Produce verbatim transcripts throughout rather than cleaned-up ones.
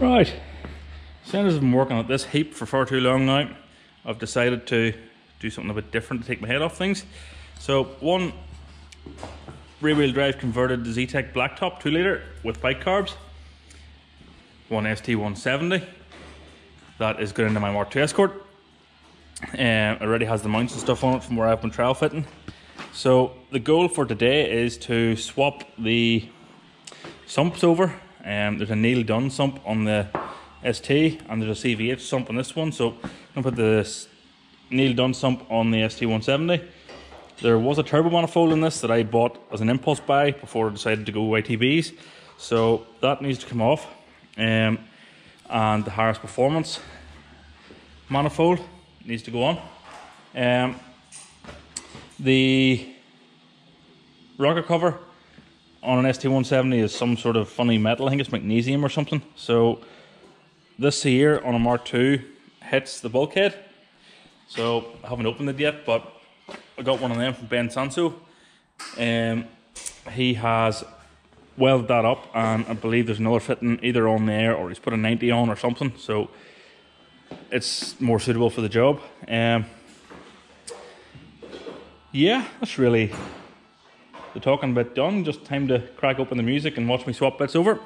Right, since I've been working at this heap for far too long now, I've decided to do something a bit different to take my head off things. So one rear wheel drive converted Z TEC blacktop two litre with bike carbs, one S T one seventy that is going into my Mark two Escort. Um, it already has the mounts and stuff on it from where I've been trail fitting. So the goal for today is to swap the sumps over. Um, there's a Neil Dunne sump on the S T and there's a C V H sump on this one. So I'm going to put the Neil Dunne sump on the S T one seventy. There was a turbo manifold in this that I bought as an impulse buy before I decided to go I T Bs. So that needs to come off. Um, and the Harris Performance manifold needs to go on. Um, the rocker cover on an S T one seventy is some sort of funny metal, I think it's magnesium or something. So this here on a Mark two hits the bulkhead. So I haven't opened it yet, but I got one of them from Ben Sansu. Um, he has welded that up and I believe there's another fitting either on there or he's put a ninety on or something. So it's more suitable for the job. Um, yeah, that's really the talking bit done. Just time to crack open the music and watch me swap bits over.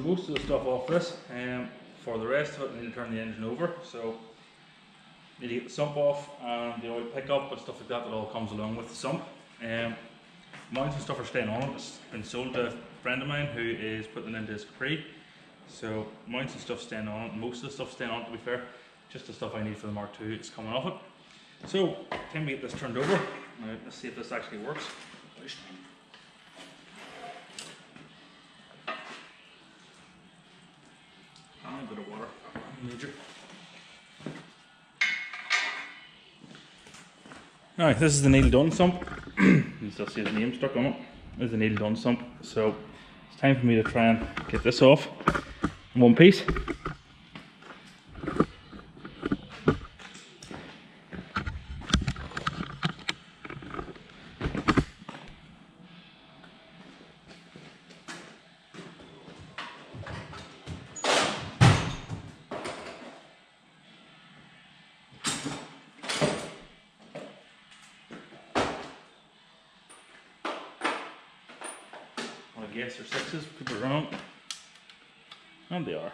Most of the stuff off this, and um, for the rest of it I need to turn the engine over, so I need to get the sump off and the oil pickup and stuff like that that all comes along with the sump. Um, mounts and stuff are staying on it. It's been sold to a friend of mine who is putting it into his Capri, so mounts and stuff staying on it, most of the stuff staying on it to be fair, just the stuff I need for the Mark two it's coming off it. So time to get this turned over. Now let's see if this actually works. A bit of water, major. Now this is the Neil Dunne sump. You can still see his name stuck on it. This is the Neil Dunne sump. So it's time for me to try and get this off in one piece. Yes, or sixes, people are wrong. And they are.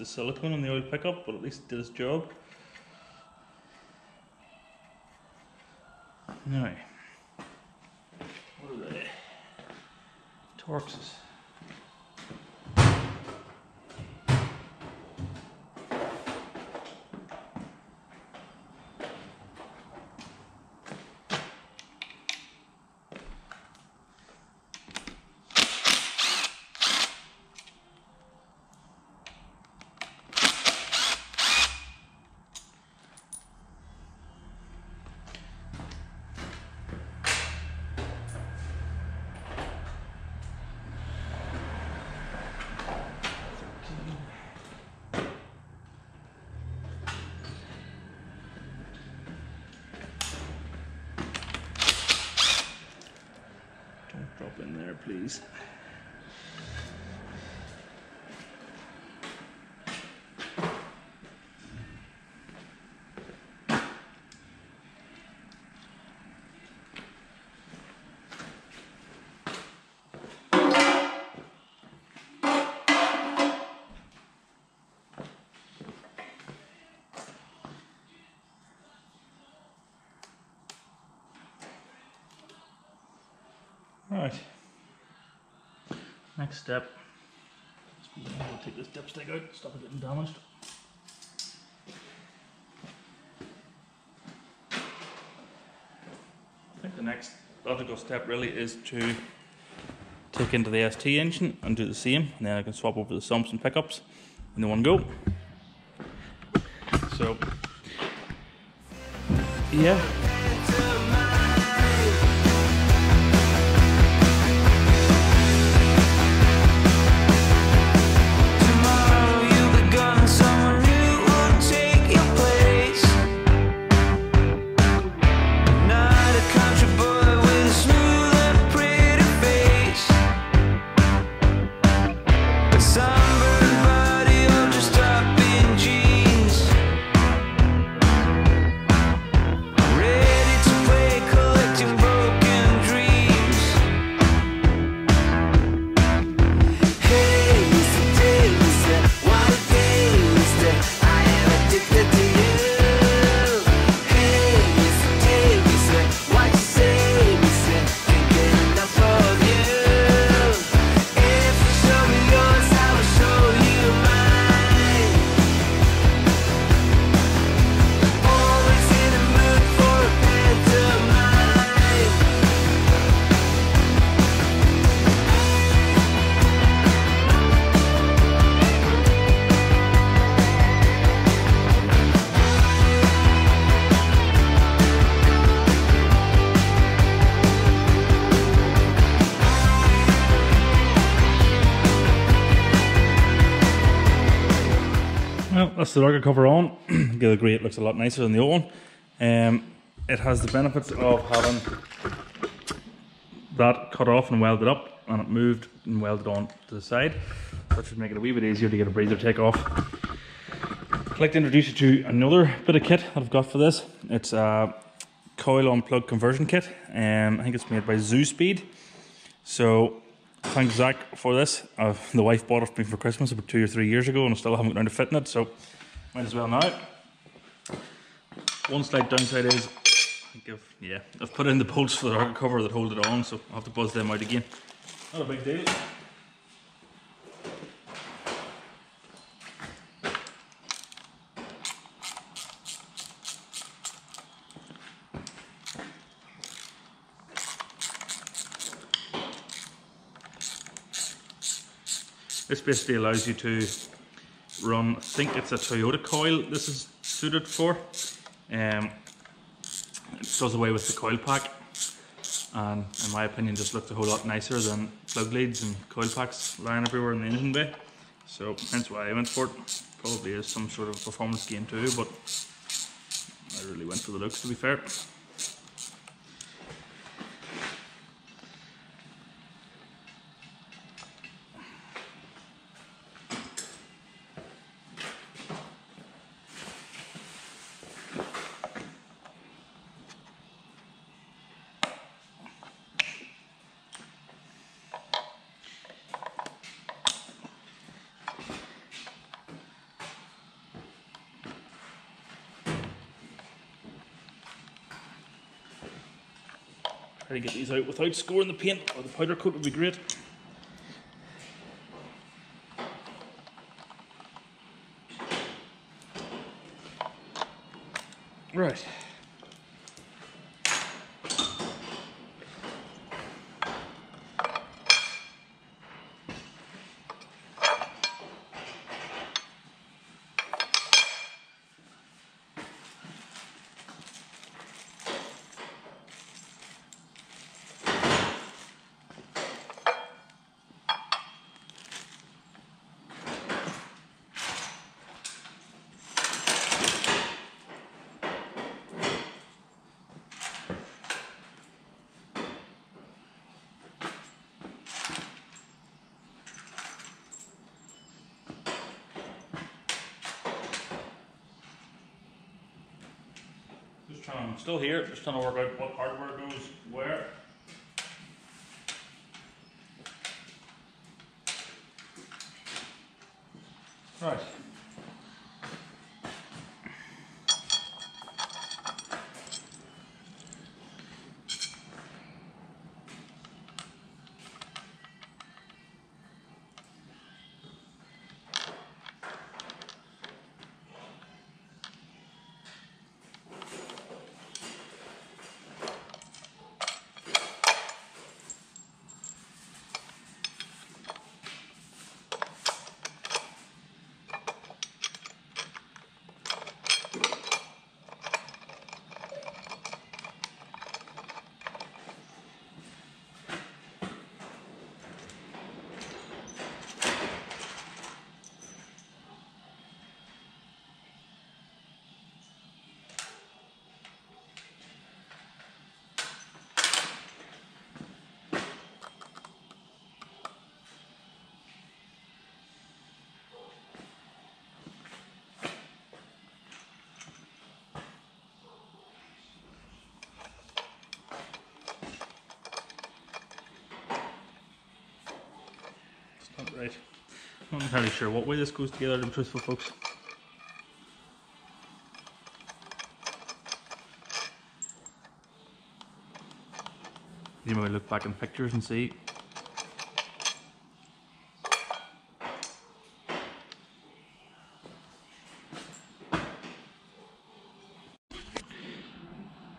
the silicone on the oil pickup, but at least it did its job. Now, what are they? Torxes. In there, please. Right. Next step. I'll take this dipstick out. Stop it getting damaged. I think the next logical step really is to take into the S T engine and do the same, and then I can swap over the sumps and pickups in the one go. So, yeah. That's the rocker cover on. The grey, it looks a lot nicer than the old one. Um, it has the benefits of having that cut off and welded up, and it moved and welded on to the side. That should make it a wee bit easier to get a breather take off. I'd like to introduce you to another bit of kit that I've got for this. It's a coil on plug conversion kit. Um, I think it's made by Zoo Speed. So thanks Zach for this. Uh, the wife bought it for me for Christmas about two or three years ago, and I still haven't got around to fitting it, so might as well now. One slight downside is, I think I've, yeah, I've put in the bolts for the rocker cover that hold it on, so I'll have to buzz them out again. Not a big deal. This basically allows you to run, I think it's a Toyota coil this is suited for. Um, it does away with the coil pack, and in my opinion just looks a whole lot nicer than plug leads and coil packs lying everywhere in the engine bay. So hence why I went for it. Probably is some sort of performance gain too, but I really went for the looks to be fair. Try to get these out without scoring the paint or the powder coat would be great. Right. I'm still here, just trying to work out what hardware goes where. Right. Right, I'm not entirely sure what way this goes together, to be truthful, folks. You may look back in pictures and see.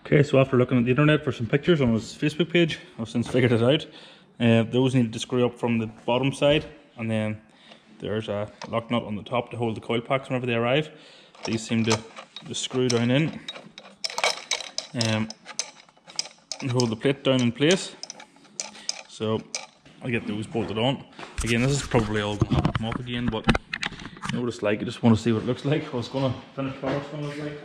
Okay, so after looking at the internet for some pictures on his Facebook page, I've since figured it out. Uh, those needed to screw up from the bottom side, and then there's a lock nut on the top to hold the coil packs whenever they arrive. These seem to just screw down in um, and hold the plate down in place. So I'll get those bolted on. Again, this is probably all going to come off again, but you know what it's like. I just want to see what it looks like, what it's going to finish product going to look like.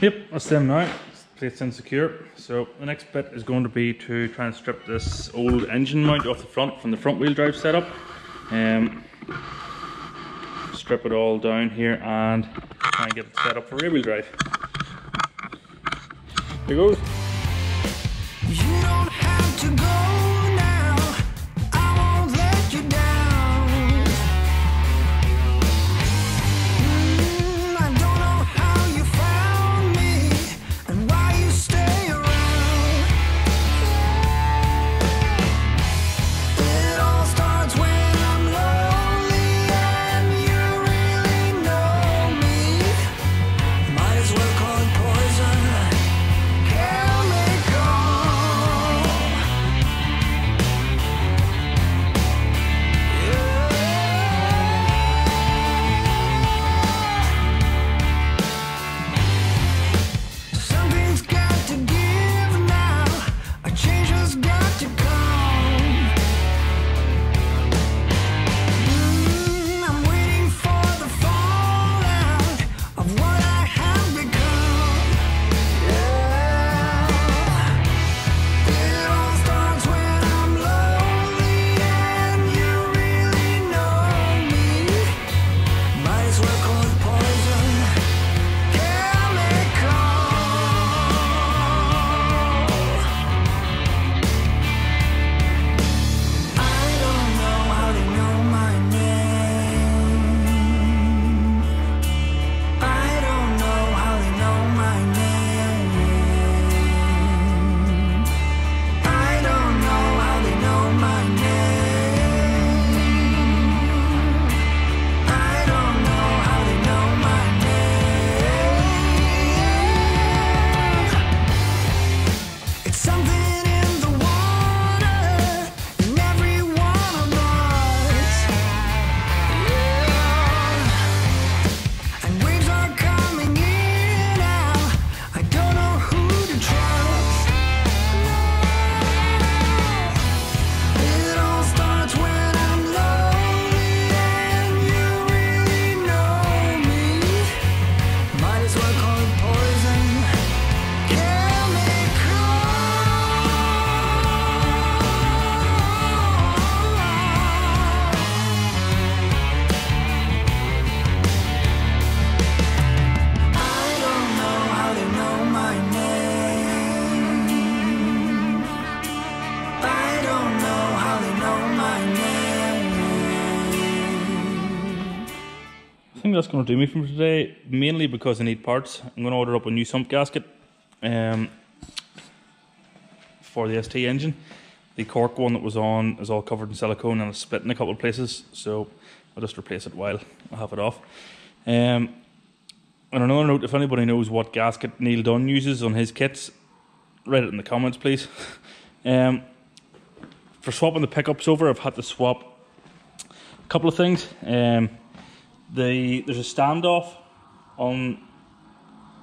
Yep, that's them now. Plate's insecure. So the next bit is going to be to try and strip this old engine mount off the front from the front wheel drive setup. Um, strip it all down here and try and get it set up for rear wheel drive. Here goes. Yeah. think that's going to do me for today, mainly because I need parts. I'm going to order up a new sump gasket um, for the S T engine. The cork one that was on is all covered in silicone and it's split in a couple of places, so I'll just replace it while I have it off. Um, on another note, if anybody knows what gasket Neil Dunne uses on his kits, write it in the comments, please. um, for swapping the pickups over, I've had to swap a couple of things. Um, the there's a standoff on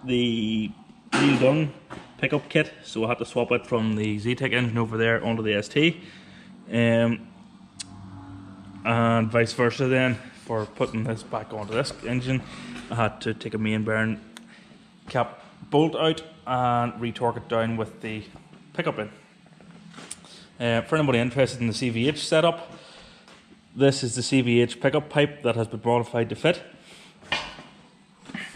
the Neil Dunne pickup kit, so I had to swap it from the Z TEC engine over there onto the S T, um, and vice versa. Then for putting this back onto this engine, I had to take a main bearing cap bolt out and re-torque it down with the pickup in. Uh, for anybody interested in the C V H setup, this is the C V H pickup pipe that has been modified to fit.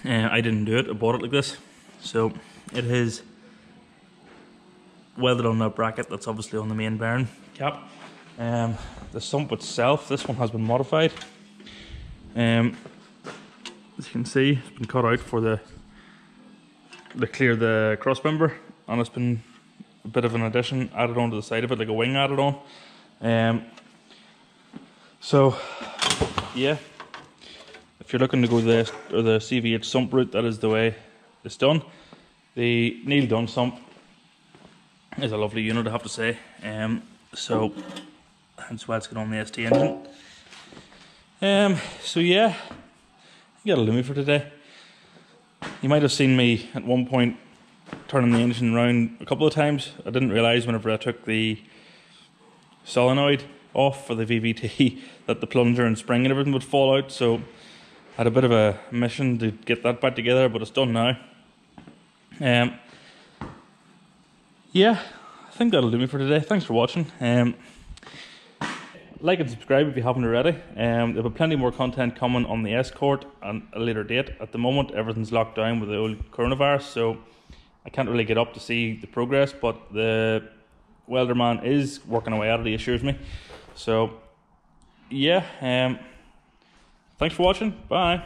Uh, I didn't do it, I bought it like this. So it is welded on that bracket that's obviously on the main bearing cap. Um, the sump itself, this one has been modified. Um, as you can see, it's been cut out for the to clear the cross member, and it's been a bit of an addition added onto the side of it, like a wing added on. Um, so yeah, if you're looking to go the or the C V H sump route, that is the way it's done. The Neil Dunne sump is a lovely unit, I have to say. Um, so hence why it's got on the S T engine. Um, so yeah, that'll do me for today. You might have seen me at one point turning the engine around a couple of times. I didn't realise whenever I took the solenoid off for the V V T that the plunger and spring and everything would fall out, so I had a bit of a mission to get that back together, but it's done now. Um, yeah, I think that'll do me for today. Thanks for watching. Um, like and subscribe if you haven't already. Um, there'll be plenty more content coming on the Escort and a later date. At the moment, everything's locked down with the old coronavirus, so I can't really get up to see the progress, but the welder man is working away at it, he assures me. So yeah, um, thanks for watching, bye.